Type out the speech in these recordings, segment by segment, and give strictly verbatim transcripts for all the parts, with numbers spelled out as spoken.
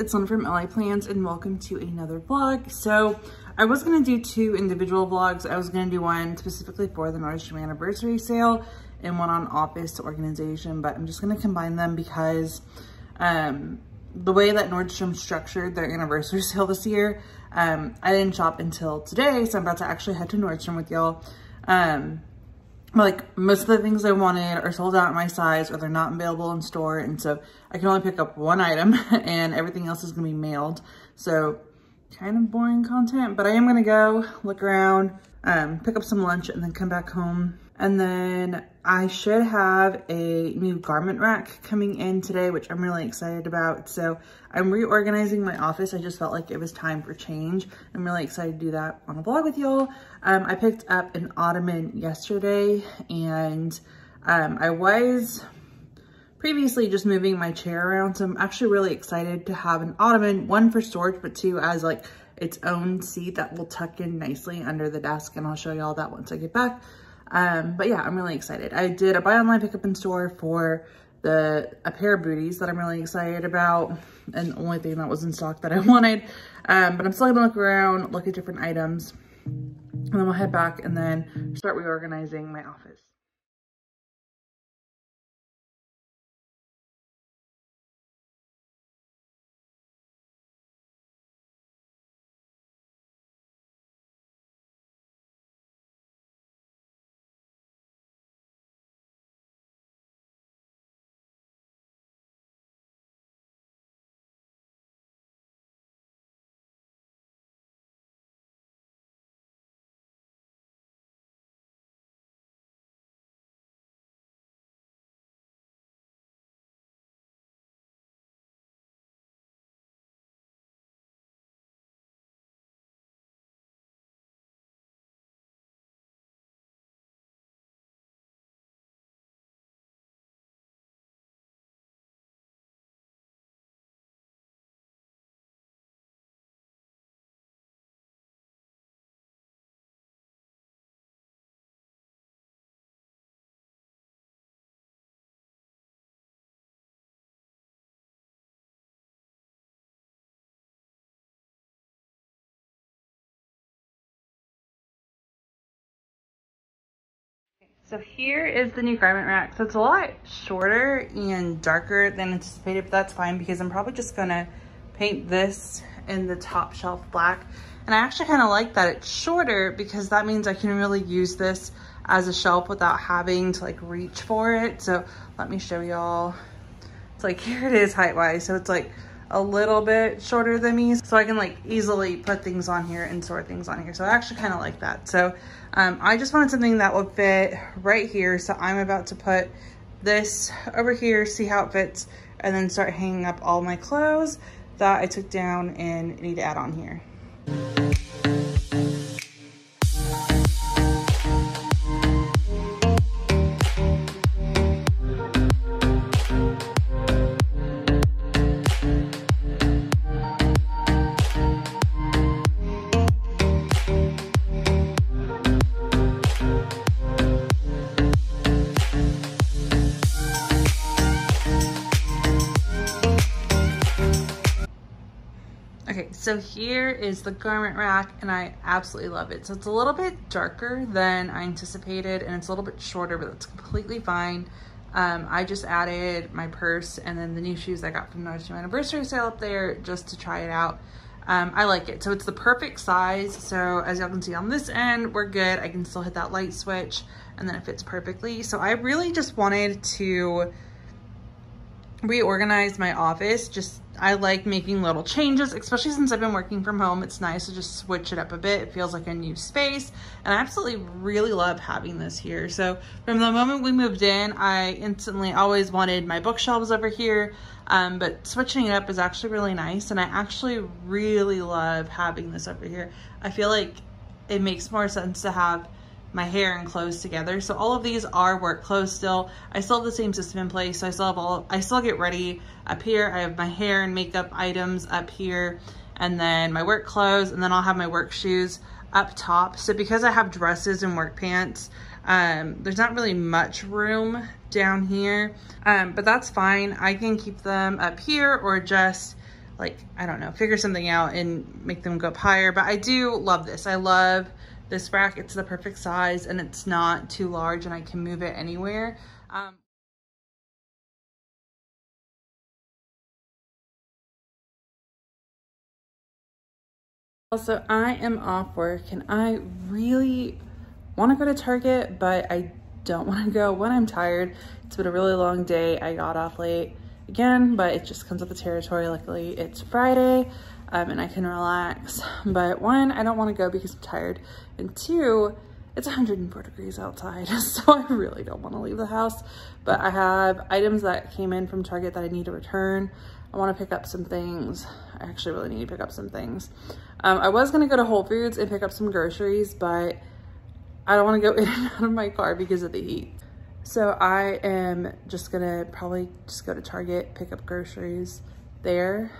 It's Lynn from L A Plans and welcome to another vlog. So I was going to do two individual vlogs. I was going to do one specifically for the Nordstrom anniversary sale and one on office to organization, but I'm just going to combine them because um, the way that Nordstrom structured their anniversary sale this year, um, I didn't shop until today. So I'm about to actually head to Nordstrom with y'all. Um, like most of the things I wanted are sold out in my size or they're not available in store, and so I can only pick up one item and everything else is gonna be mailed. So kind of boring content, but I am gonna go look around, um pick up some lunch and then come back home. And then I should have a new garment rack coming in today, which I'm really excited about. So I'm reorganizing my office. I just felt like it was time for change. I'm really excited to do that on a vlog with y'all. Um, I picked up an ottoman yesterday, and um, I was previously just moving my chair around. So I'm actually really excited to have an ottoman, one for storage, but two as like its own seat that will tuck in nicely under the desk. And I'll show y'all that once I get back. Um, but yeah, I'm really excited. I did a buy online pickup in store for the, a pair of booties that I'm really excited about. And the only thing that was in stock that I wanted. Um, but I'm still gonna look around, look at different items, and then we'll head back and then start reorganizing my office. So here is the new garment rack. So it's a lot shorter and darker than anticipated, but that's fine because I'm probably just gonna paint this and the top shelf black. And I actually kind of like that it's shorter because that means I can really use this as a shelf without having to like reach for it. So let me show y'all. It's like, here it is height wise. So it's like a little bit shorter than me, so I can like easily put things on here and store things on here. So I actually kind of like that. So um, I just wanted something that would fit right here. So I'm about to put this over here, see how it fits, and then start hanging up all my clothes that I took down and need to add on here. So here is the garment rack, and I absolutely love it. So it's a little bit darker than I anticipated, and it's a little bit shorter, but that's completely fine. Um, I just added my purse and then the new shoes I got from the Nordstrom anniversary sale up there just to try it out. Um, I like it. So it's the perfect size. So as y'all can see on this end, we're good. I can still hit that light switch and then it fits perfectly. So I really just wanted to reorganize my office. Just I like making little changes, especially since I've been working from home. It's nice to just switch it up a bit. It feels like a new space, and I absolutely really love having this here. So from the moment we moved in, I instantly always wanted my bookshelves over here, um, but switching it up is actually really nice, and I actually really love having this over here. I feel like it makes more sense to have my hair and clothes together. So all of these are work clothes still. I still have the same system in place. So I still have all, I still get ready up here. I have my hair and makeup items up here, and then my work clothes, and then I'll have my work shoes up top. So because I have dresses and work pants, um, there's not really much room down here, um, but that's fine. I can keep them up here or just like, I don't know, figure something out and make them go up higher. But I do love this. I love this rack. It's the perfect size and it's not too large and I can move it anywhere. Um, also, I am off work and I really want to go to Target, but I don't want to go when I'm tired. It's been a really long day. I got off late again, but it just comes with the territory. Luckily it's Friday. Um, and I can relax. But one, I don't want to go because I'm tired, and two, it's one hundred four degrees outside, so I really don't want to leave the house. But I have items that came in from Target that I need to return. I want to pick up some things. I actually really need to pick up some things. Um, I was going to go to Whole Foods and pick up some groceries, but I don't want to go in and out of my car because of the heat. So I am just going to probably just go to Target, pick up groceries there.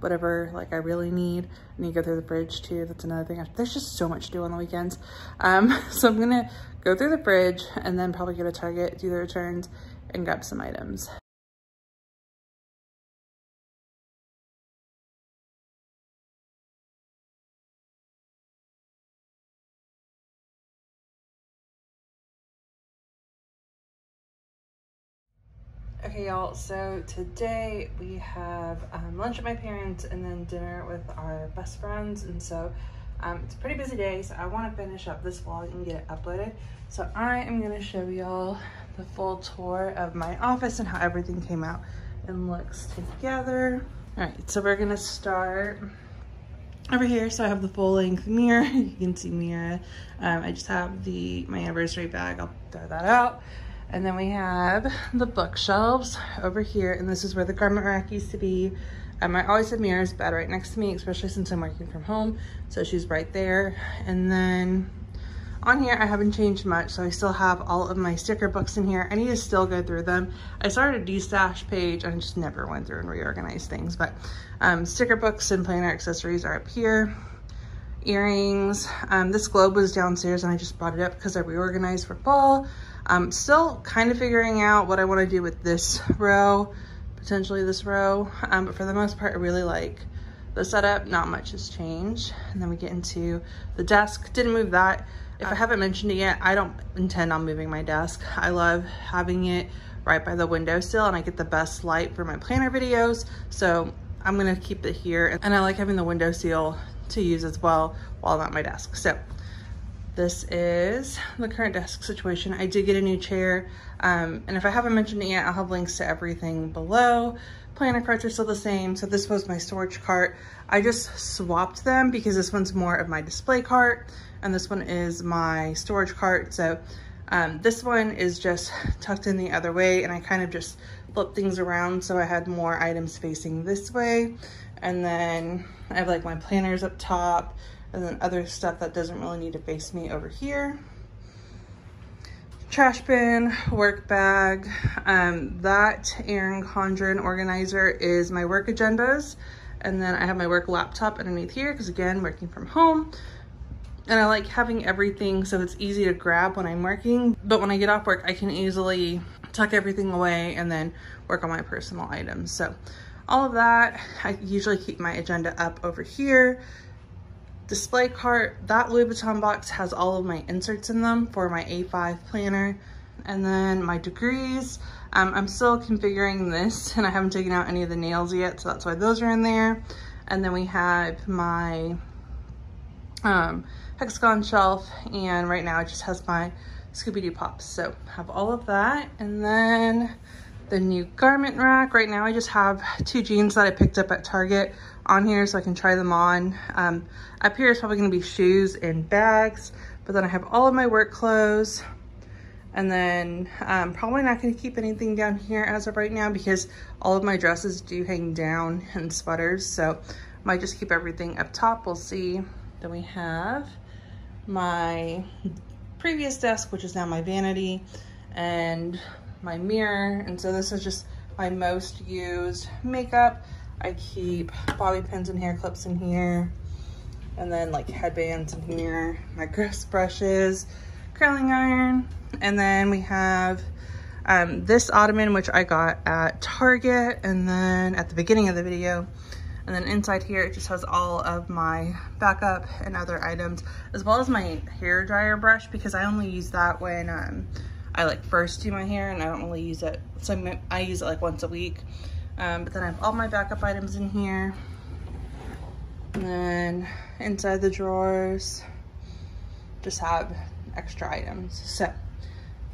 Whatever, like I really need. I need to go through the fridge too. That's another thing. There's just so much to do on the weekends. Um, so I'm gonna go through the fridge and then probably go to Target, do the returns, and grab some items. Okay, y'all, so today we have um, lunch at my parents and then dinner with our best friends, and so um, it's a pretty busy day, so I want to finish up this vlog and get it uploaded. So I am going to show y'all the full tour of my office and how everything came out and looks together. All right, so we're going to start over here. So I have the full length mirror. You can see Mira. Um, I just have the my anniversary bag. I'll throw that out. And then we have the bookshelves over here, and this is where the garment rack used to be. Um, I always have Mira's bed right next to me, especially since I'm working from home, so she's right there. And then on here, I haven't changed much, so I still have all of my sticker books in here. I need to still go through them. I started a de-stash page, and I just never went through and reorganized things, but um, sticker books and planner accessories are up here. Earrings. Um, this globe was downstairs, and I just brought it up because I reorganized for fall. I'm still kind of figuring out what I want to do with this row, potentially this row, um, but for the most part, I really like the setup. Not much has changed. And then we get into the desk. Didn't move that. If I haven't mentioned it yet, I don't intend on moving my desk. I love having it right by the windowsill, and I get the best light for my planner videos, so I'm going to keep it here. And I like having the windowsill to use as well while I'm at my desk. So this is the current desk situation. I did get a new chair, um, and if I haven't mentioned it yet, I'll have links to everything below. Planner carts are still the same, so this was my storage cart. I just swapped them because this one's more of my display cart, and this one is my storage cart. So um, this one is just tucked in the other way, and I kind of just flipped things around so I had more items facing this way. And then I have like my planners up top, and then other stuff that doesn't really need to face me over here. Trash bin, work bag. Um, that Erin Condren organizer is my work agendas. And then I have my work laptop underneath here because, again, working from home. And I like having everything so it's easy to grab when I'm working. But when I get off work, I can easily tuck everything away and then work on my personal items. So all of that, I usually keep my agenda up over here. Display cart, that Louis Vuitton box has all of my inserts in them for my A five planner. And then my degrees, um, I'm still configuring this and I haven't taken out any of the nails yet, so that's why those are in there. And then we have my um, hexagon shelf, and right now it just has my Scooby Doo pops. So have all of that. And then the new garment rack. Right now I just have two jeans that I picked up at Target on here so I can try them on. Um, up here is probably going to be shoes and bags, but then I have all of my work clothes. And then um, probably not going to keep anything down here as of right now because all of my dresses do hang down, and sweaters, so I might just keep everything up top. We'll see. Then we have my previous desk, which is now my vanity, and my mirror. And so this is just my most used makeup. I keep bobby pins and hair clips in here, and then like headbands in here, my gross brushes, curling iron. And then we have um, this ottoman, which I got at Target, and then at the beginning of the video. And then inside here, it just has all of my backup and other items, as well as my hair dryer brush, because I only use that when um, I like first do my hair, and I don't really use it. So I use it like once a week. Um, but then I have all my backup items in here. And then inside the drawers, just have extra items. So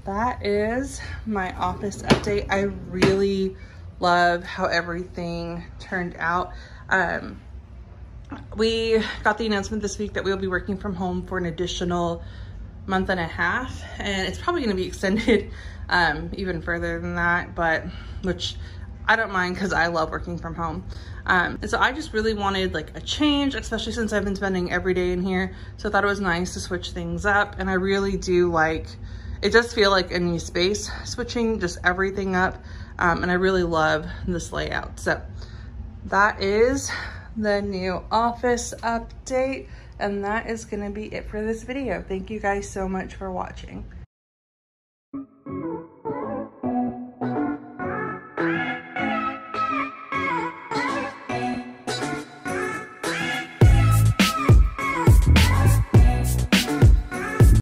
that is my office update. I really love how everything turned out. Um, we got the announcement this week that we'll be working from home for an additional month and a half, and it's probably going to be extended um, even further than that, but which I don't mind because I love working from home. Um, and so I just really wanted like a change, especially since I've been spending every day in here. So I thought it was nice to switch things up, and I really do like, it does feel like a new space, switching just everything up. Um, and I really love this layout. So that is the new office update, and that is going to be it for this video. Thank you guys so much for watching.